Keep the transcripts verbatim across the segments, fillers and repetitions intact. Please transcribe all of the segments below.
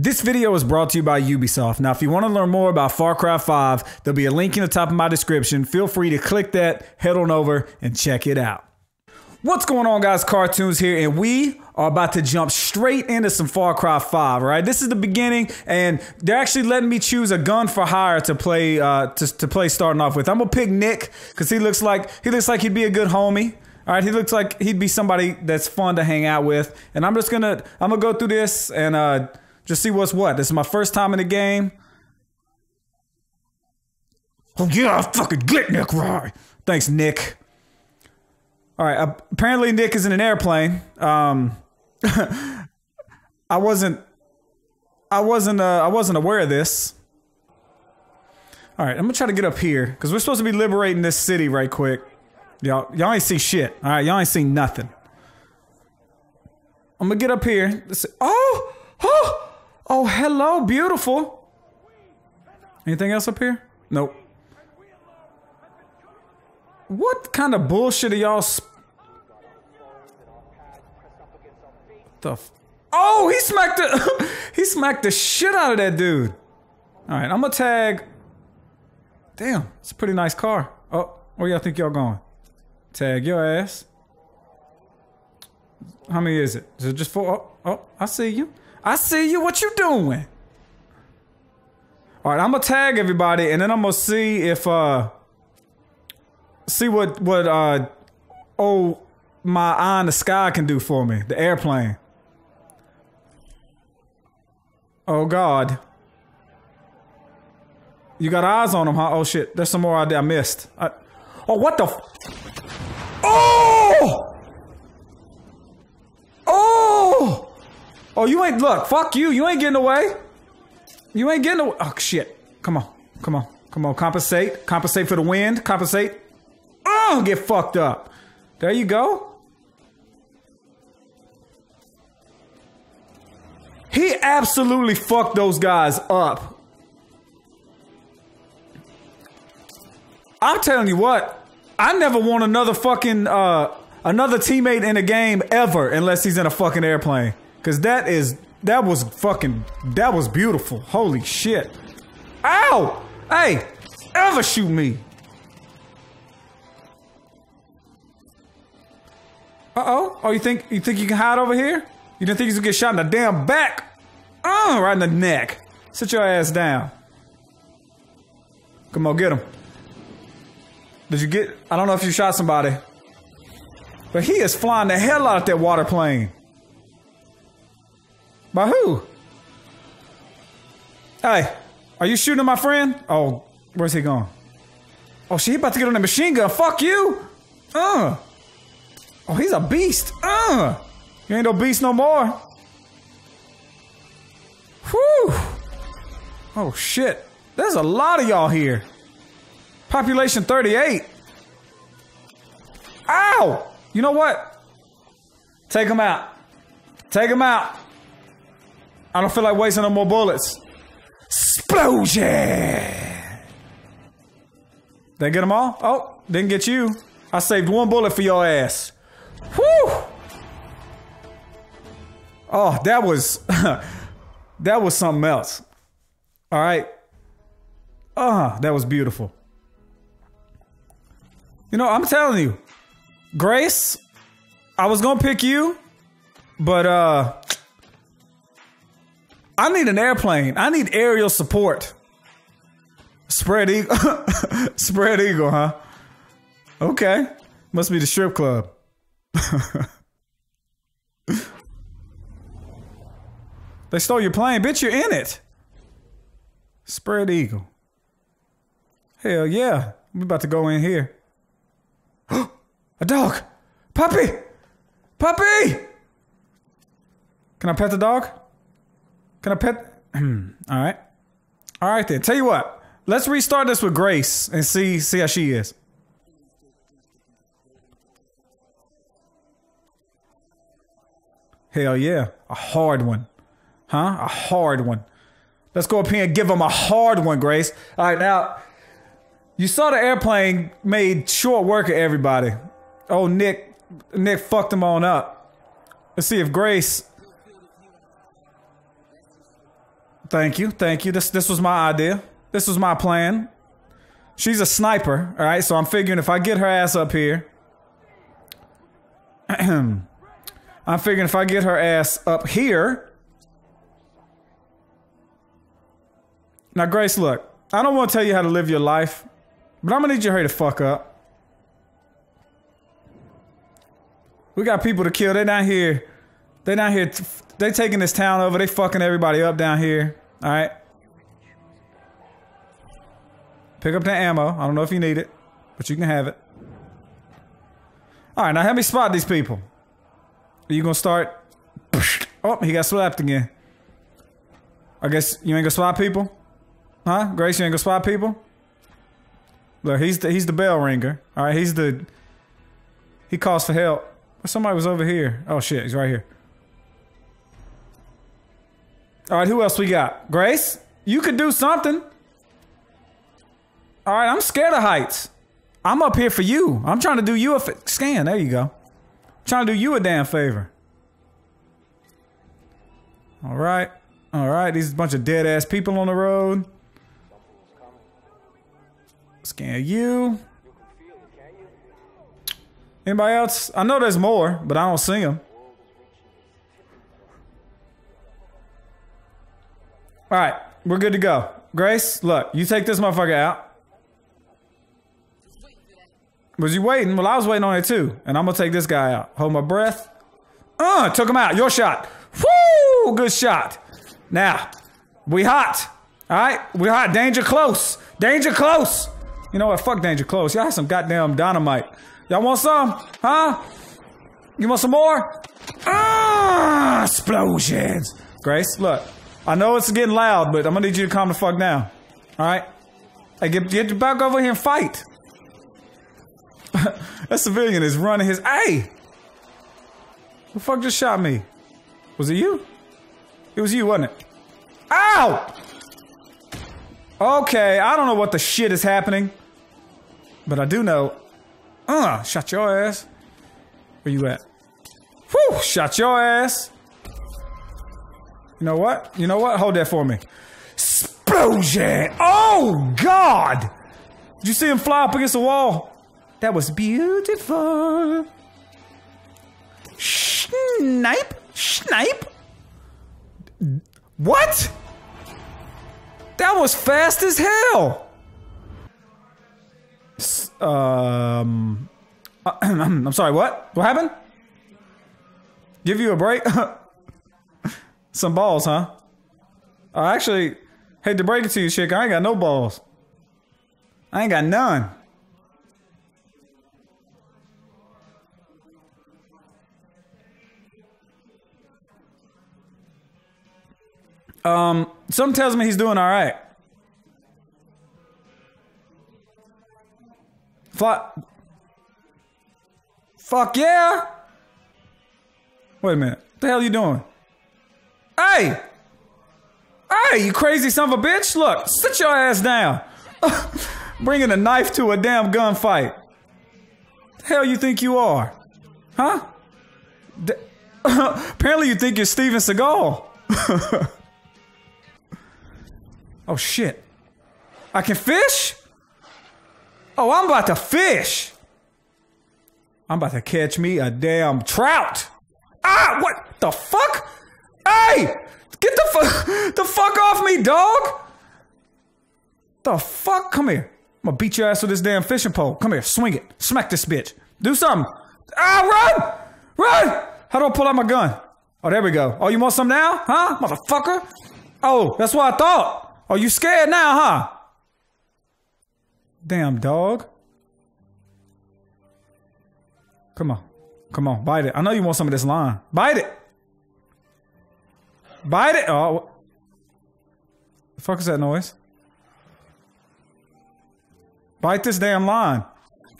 This video is brought to you by Ubisoft. Now, if you want to learn more about Far Cry five, there'll be a link in the top of my description. Feel free to click that, head on over, and check it out. What's going on, guys? CaRtOoNz here, and we are about to jump straight into some Far Cry five, right? This is the beginning, and they're actually letting me choose a gun for hire to play uh, to, to play starting off with. I'm gonna pick Nick because he looks like he looks like he'd be a good homie. All right, he looks like he'd be somebody that's fun to hang out with. And I'm just gonna I'm gonna go through this and uh, just see what's what. This is my first time in the game. Oh yeah, I fucking get Nick Rye. Thanks, Nick. All right, apparently Nick is in an airplane. Um, I wasn't, I wasn't, uh, I wasn't aware of this. All right, I'm gonna try to get up here because we're supposed to be liberating this city right quick. Y'all, y'all ain't see shit. All right, y'all ain't seen nothing. I'm gonna get up here. Let's see. Oh, oh, oh, hello, beautiful. Anything else up here? Nope. What kind of bullshit are y'all sp- the f- Oh, he smacked the- He smacked the shit out of that dude. Alright, I'm gonna tag- Damn, it's a pretty nice car. Oh, where y'all think y'all going? Tag your ass. How many is it? Is it just four? Oh, oh, I see you. I see you, what you doing? Alright, I'm gonna tag everybody and then I'm gonna see if, uh... See what, what, uh, oh, my eye in the sky can do for me. The airplane. Oh, God. You got eyes on them, huh? Oh, shit. There's some more I, I missed. I, oh, what the f- Oh! Oh! Oh, you ain't, look, fuck you. You ain't getting away. You ain't getting away. Oh, shit. Come on. Come on. Come on. Compensate. Compensate for the wind. Compensate. Oh, get fucked up. There you go. He absolutely fucked those guys up. I'm telling you what, I never want another fucking uh another teammate in a game ever unless he's in a fucking airplane. Cause that is that was fucking that was beautiful. Holy shit. Ow! Hey, ever shoot me. Uh-oh. Oh, you think you think you can hide over here? You didn't think you could get shot in the damn back? Oh, right in the neck. Sit your ass down. Come on, get him. Did you get... I don't know if you shot somebody. But he is flying the hell out of that water plane. By who? Hey, are you shooting at my friend? Oh, where's he going? Oh, shit, he about to get on the machine gun. Fuck you. Uh. Oh, he's a beast. Uh, you ain't no beast no more. Whew. Oh, shit. There's a lot of y'all here. Population thirty-eight. Ow. You know what? Take him out. Take him out. I don't feel like wasting no more bullets. Explosion. Did I get them all? Oh, didn't get you. I saved one bullet for your ass. Whew! Oh, that was that was something else. All right. Uh, that was beautiful. You know, I'm telling you, Grace, I was gonna pick you, but uh, I need an airplane. I need aerial support. Spread eagle, spread eagle, huh? Okay, must be the strip club. They stole your plane, bitch, you're in it. Spread eagle. Hell yeah, we about to go in here. A dog! Puppy! Puppy! Can I pet the dog? Can I pet? Alright. Alright then, tell you what. Let's restart this with Grace and see, see how she is. Hell yeah, a hard one. Huh? A hard one. Let's go up here and give him a hard one, Grace. All right, now, you saw the airplane made short work of everybody. Oh, Nick, Nick fucked him on up. Let's see if Grace... Thank you, thank you. This this was my idea. This was my plan. She's a sniper, all right? So I'm figuring if I get her ass up here... I'm figuring if I get her ass up here... Now, Grace, look. I don't want to tell you how to live your life, but I'm going to need you to hurry the fuck up. We got people to kill. They're down here. They're down here. They're taking this town over. They fucking everybody up down here. All right. Pick up the ammo. I don't know if you need it, but you can have it. All right. Now help me spot these people. Are you going to start? Oh, he got slapped again. I guess you ain't going to spot people? Huh? Grace, you ain't going to spot people? Look, he's the, he's the bell ringer. All right. He's the... He calls for help. Somebody was over here. Oh shit, he's right here. Alright, who else we got? Grace? You could do something. Alright, I'm scared of heights. I'm up here for you. I'm trying to do you a f scan. There you go. I'm trying to do you a damn favor. Alright. Alright, these bunch of dead ass people on the road. Scan you. Anybody else? I know there's more, but I don't see them. All right, we're good to go. Grace, look, you take this motherfucker out. Was you waiting? Well, I was waiting on it too, and I'm gonna take this guy out. Hold my breath. Uh, took him out. Your shot. Woo! Good shot. Now, we hot. All right, we hot. Danger close. Danger close. You know what? Fuck danger close. Y'all have some goddamn dynamite. Y'all want some? Huh? You want some more? Ah! Explosions! Grace, look. I know it's getting loud, but I'm gonna need you to calm the fuck down. Alright? Hey, get, get back over here and fight! That civilian is running his- Hey! Who the fuck just shot me? Was it you? It was you, wasn't it? Ow! Okay, I don't know what the shit is happening. But I do know- Uh, shot your ass. Where you at? Whew, shot your ass. You know what? You know what? Hold that for me. Explosion! Oh, God! Did you see him fly up against the wall? That was beautiful. Snipe? Snipe? What? That was fast as hell. Um, I'm sorry, what? What happened? Give you a break? Some balls, huh? I actually hate to break it to you, chick. I ain't got no balls. I ain't got none. Um, something tells me he's doing all right. Fly. Fuck yeah! Wait a minute. What the hell are you doing? Hey! Hey, you crazy son of a bitch! Look, sit your ass down! Bringing a knife to a damn gunfight. The hell you think you are? Huh? D Apparently you think you're Steven Seagal. Oh shit. I can fish? Oh, I'm about to fish. I'm about to catch me a damn trout. Ah, what the fuck? Hey, get the fuck the fuck off me, dog. The fuck? Come here. I'm gonna beat your ass with this damn fishing pole. Come here, swing it. Smack this bitch. Do something. Ah, run! Run! How do I pull out my gun? Oh, there we go. Oh, you want some now? Huh? Motherfucker. Oh, that's what I thought. Oh, you scared now, huh? Damn dog. Come on. Come on. Bite it. I know you want some of this line. Bite it. Bite it. Oh. The fuck is that noise? Bite this damn line.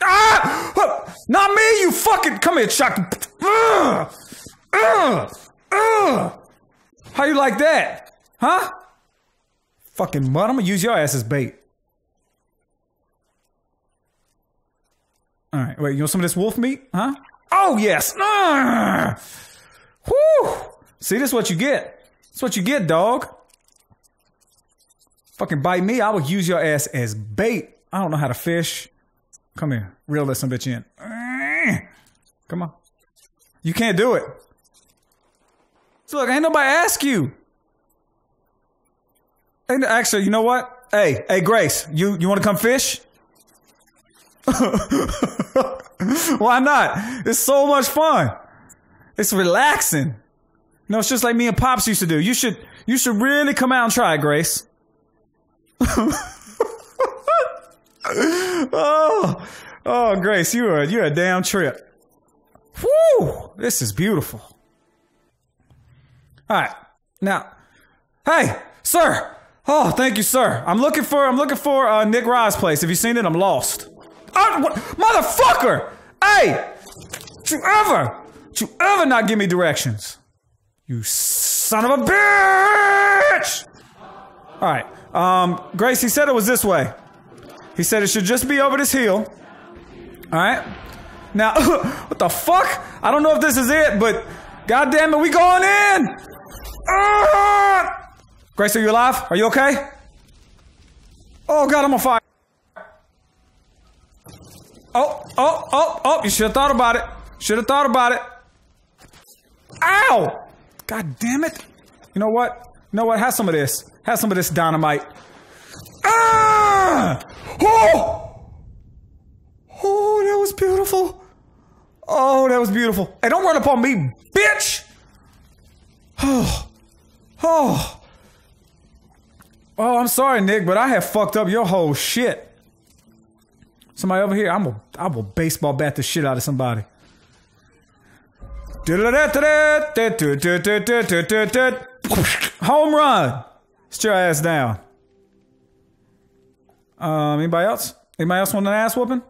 Ah! Not me, you fucking. Come here, Chuck. Ugh! Ugh! Ugh! How you like that? Huh? Fucking mud. I'm gonna use your ass as bait. All right, wait, you want some of this wolf meat? Huh? Oh, yes! Arrgh! Whew! See, this is what you get. This is what you get, dog. fucking bite me, I would use your ass as bait. I don't know how to fish. Come here. Reel that some bitch in. Come on. You can't do it. So look, ain't nobody ask you. Ain't, actually, you know what? Hey, hey, Grace, you, you want to come fish? Why not? It's so much fun. It's relaxing. No, it's just like me and Pops used to do. You should, you should really come out and try it, Grace. Oh, oh, Grace, you are, you're a damn trip. Whew, this is beautiful. All right, now, hey, sir. Oh, thank you, sir. I'm looking for, I'm looking for uh, Nick Rye's place. Have you seen it? I'm lost. Oh, what? Motherfucker! Hey, did you ever, did you ever not give me directions? You son of a bitch! All right, um, Grace, he said it was this way. He said it should just be over this hill. All right. Now, what the fuck? I don't know if this is it, but goddamn it, we going in! Uh! Grace, are you alive? Are you okay? Oh God, I'm on fire. Oh, oh, oh, oh, you should have thought about it. Should have thought about it. Ow! God damn it. You know what? You know what? Have some of this. Have some of this dynamite. Ah! Oh! Oh, that was beautiful. Oh, that was beautiful. Hey, don't run up on me, bitch! Oh. Oh. Oh, I'm sorry, Nick, but I have fucked up your whole shit. Somebody over here, I'm a, I will baseball bat the shit out of somebody. Home run. Sit your ass down. Um, anybody else? Anybody else want an ass whooping?